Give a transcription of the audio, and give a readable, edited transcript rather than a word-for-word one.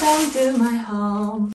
back to my home.